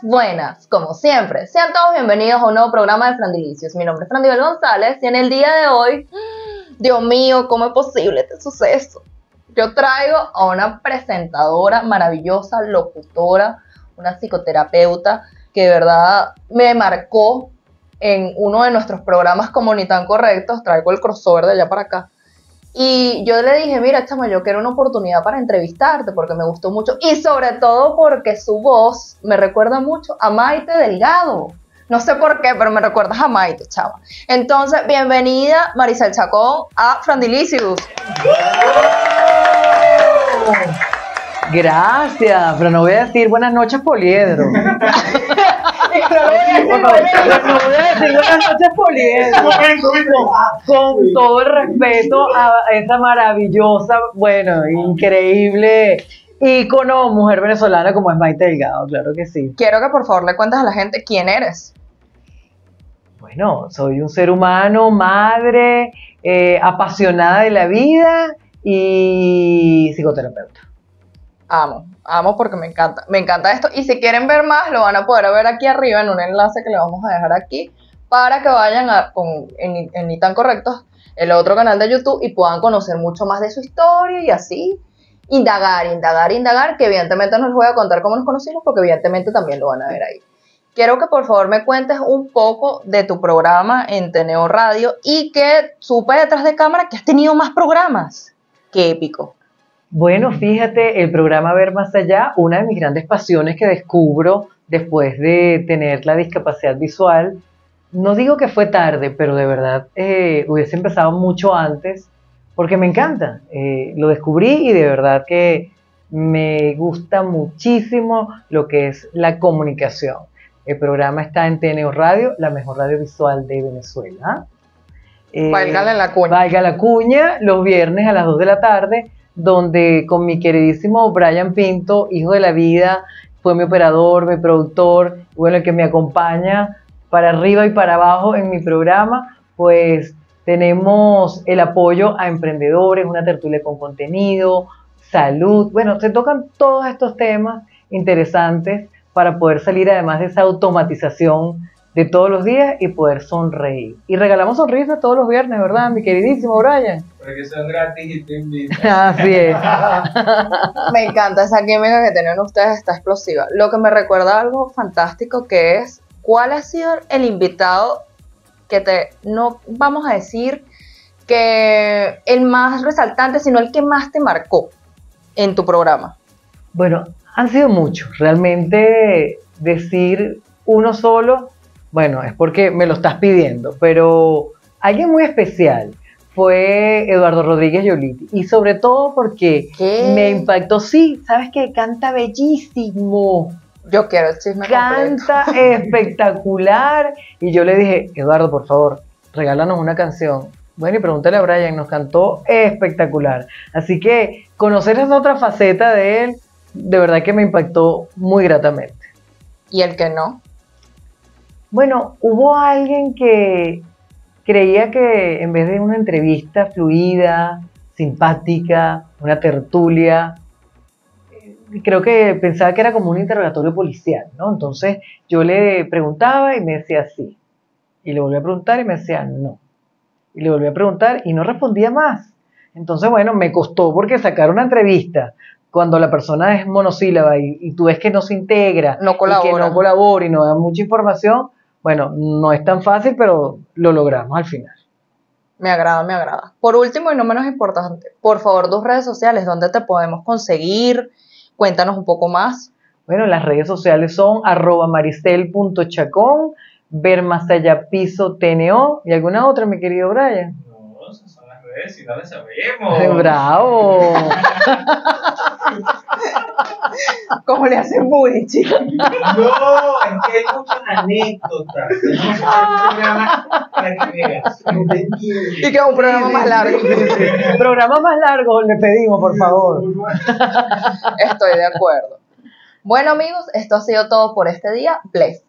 Buenas, como siempre, sean todos bienvenidos a un nuevo programa de Frandylicious. Mi nombre es Frandival González y en el día de hoy, Dios mío, ¿cómo es posible este suceso? Yo traigo a una presentadora maravillosa, locutora, una psicoterapeuta que de verdad me marcó en uno de nuestros programas como Ni Tan Correctos. Traigo el crossover de allá para acá. Y yo le dije, mira, chama, yo quiero una oportunidad para entrevistarte porque me gustó mucho y sobre todo porque su voz me recuerda mucho a Maite Delgado. No sé por qué, pero me recuerdas a Maite, chama. Entonces, bienvenida Maricel Chacón a Frandylicious. Gracias, pero no voy a decir buenas noches, Poliedro. Con todo el respeto a esa maravillosa, bueno, increíble ícono mujer venezolana como es Maite Delgado, claro que sí. Quiero que por favor le cuentes a la gente quién eres. Bueno, soy un ser humano, madre, apasionada de la vida y psicoterapeuta. Amo porque me encanta esto, y si quieren ver más lo van a poder ver aquí arriba en un enlace que le vamos a dejar aquí para que vayan a, en Ni Tan Correctos, el otro canal de YouTube, y puedan conocer mucho más de su historia y así indagar, que evidentemente no les voy a contar cómo nos conocimos porque evidentemente también lo van a ver ahí. Quiero que por favor me cuentes un poco de tu programa en TNO Radio y que supe detrás de cámara que has tenido más programas. ¡Qué épico! Bueno, fíjate, el programa Ver Más Allá, una de mis grandes pasiones que descubro después de tener la discapacidad visual, no digo que fue tarde, pero de verdad hubiese empezado mucho antes, porque me encanta, lo descubrí y de verdad que me gusta muchísimo lo que es la comunicación. El programa está en TNO Radio, la mejor radio visual de Venezuela. Válgale la cuña. Valga la cuña, los viernes a las 2 de la tarde, donde con mi queridísimo Brian Pinto, hijo de la vida, fue mi operador, mi productor, bueno, el que me acompaña para arriba y para abajo en mi programa, pues tenemos el apoyo a emprendedores, una tertulia con contenido, salud, bueno, se tocan todos estos temas interesantes para poder salir además de esa automatización de todos los días y poder sonreír. Y regalamos sonrisas todos los viernes, ¿verdad, mi queridísimo Brian? Porque son gratis y te invitan. Así es. Me encanta esa química que tienen ustedes, está explosiva. Lo que me recuerda a algo fantástico que es, ¿cuál ha sido el invitado que te, no vamos a decir que el más resaltante, sino el que más te marcó en tu programa? Bueno, han sido muchos. Realmente decir uno solo, bueno, es porque me lo estás pidiendo, pero alguien muy especial fue Eduardo Rodríguez Yoliti, y sobre todo porque me impactó. Sí, ¿sabes qué? Canta bellísimo. Yo quiero el chisme. Canta espectacular. Y yo le dije, Eduardo, por favor, regálanos una canción. Bueno, y pregúntale a Brian, nos cantó espectacular. Así que conocer esa otra faceta de él, de verdad que me impactó muy gratamente. ¿Y el que no? Bueno, hubo alguien que creía que en vez de una entrevista fluida, simpática, una tertulia, creo que pensaba que era como un interrogatorio policial, ¿no? Entonces yo le preguntaba y me decía sí. Y le volví a preguntar y me decía no. Y le volví a preguntar y no respondía más. Entonces, bueno, me costó porque sacar una entrevista cuando la persona es monosílaba y tú ves que no se integra, no colabora. Y que no colabora y no da mucha información. Bueno, no es tan fácil, pero lo logramos al final. Me agrada, me agrada. Por último y no menos importante, por favor, tus redes sociales, ¿dónde te podemos conseguir? Cuéntanos un poco más. Bueno, las redes sociales son @maricel.chacón, Ver Más Allá piso TNO, ¿y alguna otra, mi querido Brian? No, esas son las redes, si no las sabemos. ¡Bravo! ¿Cómo le hacen bullying, chicos? No, es que hay muchas anécdotas. Tenemos un programa para que veas. Y que un programa más largo. Programa más largo le pedimos, por favor. Estoy de acuerdo. Bueno, amigos, esto ha sido todo por este día. Bless.